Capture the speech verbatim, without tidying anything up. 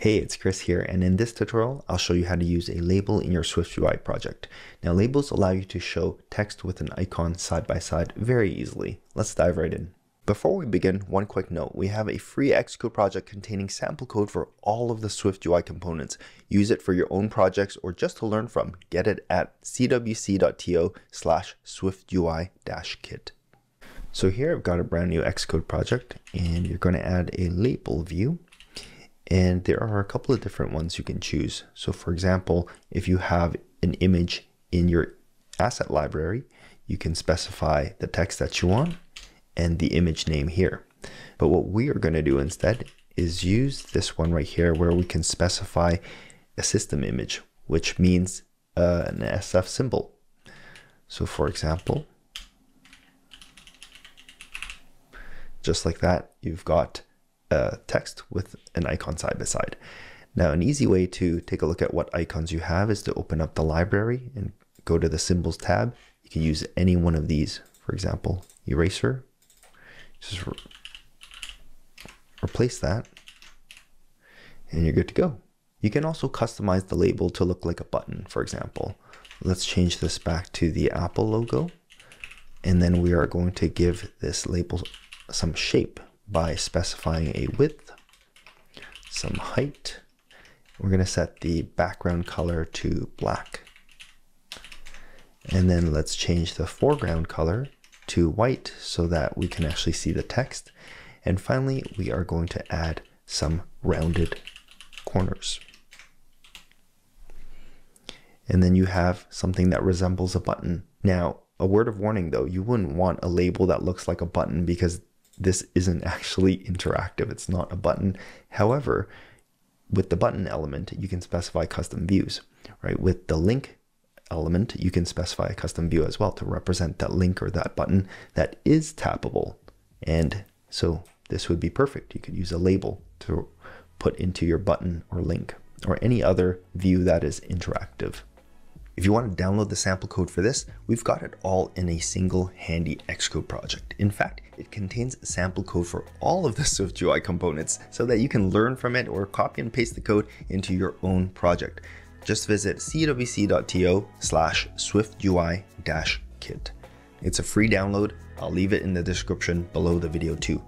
Hey, it's Chris here, and in this tutorial, I'll show you how to use a label in your SwiftUI project. Now, labels allow you to show text with an icon side by side very easily. Let's dive right in. Before we begin, one quick note. We have a free Xcode project containing sample code for all of the SwiftUI components. Use it for your own projects or just to learn from. Get it at c w c dot t o slash swiftui kit. So here I've got a brand new Xcode project, and you're going to add a label view. And there are a couple of different ones you can choose. So for example, if you have an image in your asset library, you can specify the text that you want and the image name here. But what we are going to do instead is use this one right here where we can specify a system image, which means uh, an S F symbol. So for example, just like that, you've got Uh, text with an icon side by side. Now, an easy way to take a look at what icons you have is to open up the library and go to the symbols tab. You can use any one of these. For example, eraser. Just re replace that and you're good to go. You can also customize the label to look like a button, for example. Let's change this back to the Apple logo. And then we are going to give this label some shape by specifying a width, some height. We're gonna set the background color to black. And then let's change the foreground color to white so that we can actually see the text. And finally, we are going to add some rounded corners. And then you have something that resembles a button. Now, a word of warning though, you wouldn't want a label that looks like a button because this isn't actually interactive, it's not a button. However, with the button element, you can specify custom views, right? With the link element, you can specify a custom view as well to represent that link or that button that is tappable. And so this would be perfect. You could use a label to put into your button or link or any other view that is interactive. If you want to download the sample code for this, we've got it all in a single handy Xcode project. In fact, it contains sample code for all of the SwiftUI components so that you can learn from it or copy and paste the code into your own project. Just visit c w c dot t o slash swiftui kit. It's a free download. I'll leave it in the description below the video too.